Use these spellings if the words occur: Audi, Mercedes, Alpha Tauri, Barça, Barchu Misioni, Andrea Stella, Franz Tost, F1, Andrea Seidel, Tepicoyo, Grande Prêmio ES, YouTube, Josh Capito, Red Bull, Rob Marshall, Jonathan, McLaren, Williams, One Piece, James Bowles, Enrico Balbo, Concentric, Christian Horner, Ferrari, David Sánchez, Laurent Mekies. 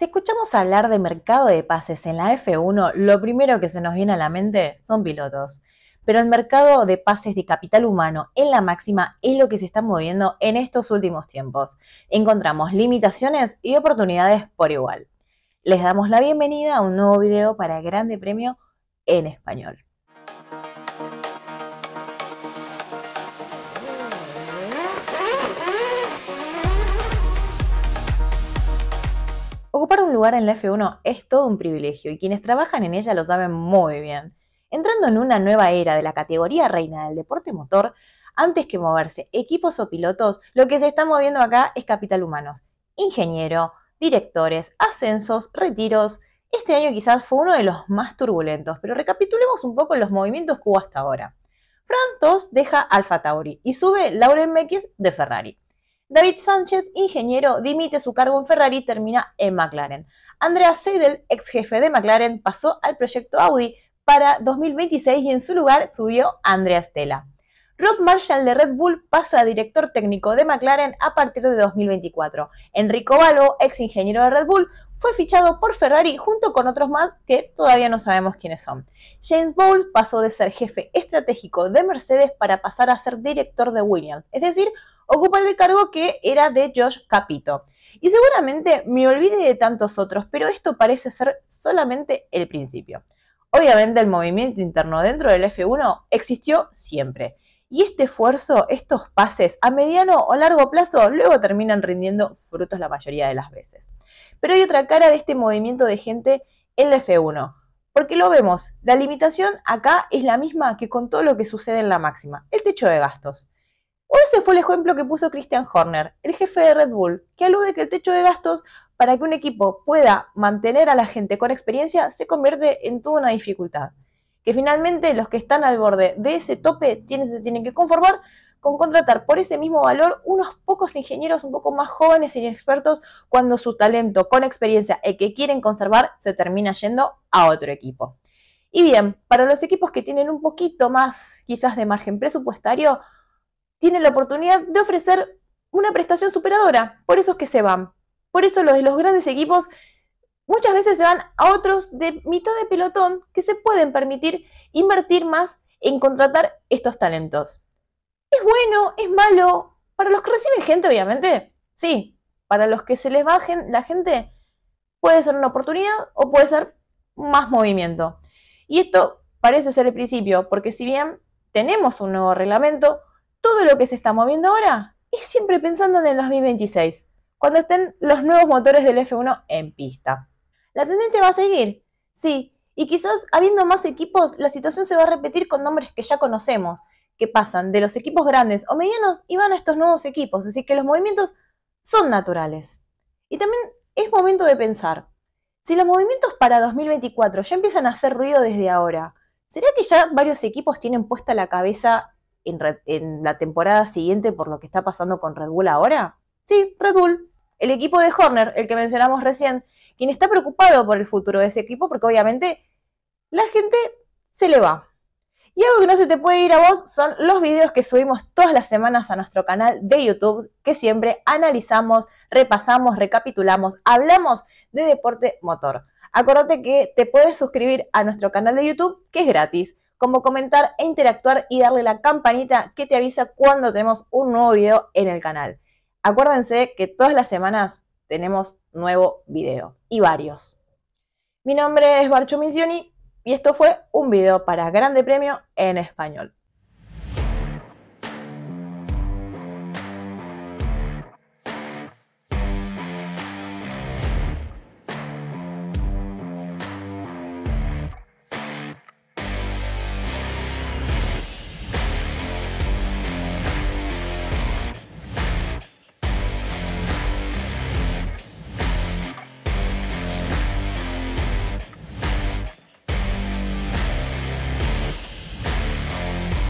Si escuchamos hablar de mercado de pases en la F1, lo primero que se nos viene a la mente son pilotos. Pero el mercado de pases de capital humano en la máxima es lo que se está moviendo en estos últimos tiempos. Encontramos limitaciones y oportunidades por igual. Les damos la bienvenida a un nuevo video para Grande Premio en Español. Ocupar un lugar en la F1 es todo un privilegio y quienes trabajan en ella lo saben muy bien. Entrando en una nueva era de la categoría reina del deporte motor, antes que moverse equipos o pilotos, lo que se está moviendo acá es capital humanos, ingeniero, directores, ascensos, retiros. Este año quizás fue uno de los más turbulentos, pero recapitulemos un poco los movimientos que hubo hasta ahora. Franz Tost deja Alpha Tauri y sube Laurent Mekies de Ferrari. David Sánchez, ingeniero, dimite su cargo en Ferrari y termina en McLaren. Andrea Seidel, ex jefe de McLaren, pasó al proyecto Audi para 2026 y en su lugar subió Andrea Stella. Rob Marshall de Red Bull pasa a director técnico de McLaren a partir de 2024. Enrico Balbo, ex ingeniero de Red Bull, fue fichado por Ferrari junto con otros más que todavía no sabemos quiénes son. James Bowles pasó de ser jefe estratégico de Mercedes para pasar a ser director de Williams, es decir, ocupan el cargo que era de Josh Capito. Y seguramente me olvide de tantos otros, pero esto parece ser solamente el principio. Obviamente el movimiento interno dentro del F1 existió siempre. Y este esfuerzo, estos pases a mediano o largo plazo, luego terminan rindiendo frutos la mayoría de las veces. Pero hay otra cara de este movimiento de gente en la F1. Porque lo vemos, la limitación acá es la misma que con todo lo que sucede en la máxima, el techo de gastos. O ese fue el ejemplo que puso Christian Horner, el jefe de Red Bull, que alude que el techo de gastos para que un equipo pueda mantener a la gente con experiencia se convierte en toda una dificultad. Que finalmente los que están al borde de ese tope se tienen que conformar con contratar por ese mismo valor unos pocos ingenieros un poco más jóvenes e inexpertos cuando su talento con experiencia el que quieren conservar se termina yendo a otro equipo. Y bien, para los equipos que tienen un poquito más quizás de margen presupuestario, tienen la oportunidad de ofrecer una prestación superadora. Por eso es que se van. Por eso los grandes equipos muchas veces se van a otros de mitad de pelotón que se pueden permitir invertir más en contratar estos talentos. ¿Es bueno? ¿Es malo? Para los que reciben gente, obviamente, sí. Para los que se les bajen la gente, puede ser una oportunidad o puede ser más movimiento. Y esto parece ser el principio, porque si bien tenemos un nuevo reglamento, todo lo que se está moviendo ahora es siempre pensando en el 2026, cuando estén los nuevos motores del F1 en pista. La tendencia va a seguir, sí, y quizás habiendo más equipos, la situación se va a repetir con nombres que ya conocemos, que pasan de los equipos grandes o medianos y van a estos nuevos equipos, así que los movimientos son naturales. Y también es momento de pensar, si los movimientos para 2024 ya empiezan a hacer ruido desde ahora, ¿será que ya varios equipos tienen puesta la cabeza en la temporada siguiente por lo que está pasando con Red Bull ahora? Sí, Red Bull, el equipo de Horner, el que mencionamos recién, quien está preocupado por el futuro de ese equipo porque obviamente la gente se le va. Y algo que no se te puede ir a vos son los videos que subimos todas las semanas a nuestro canal de YouTube, que siempre analizamos, repasamos, recapitulamos, hablamos de deporte motor. Acordate que te puedes suscribir a nuestro canal de YouTube, que es gratis, como comentar e interactuar y darle la campanita que te avisa cuando tenemos un nuevo video en el canal. Acuérdense que todas las semanas tenemos nuevo video y varios. Mi nombre es Barchu Misioni y esto fue un video para Grande Premio en Español.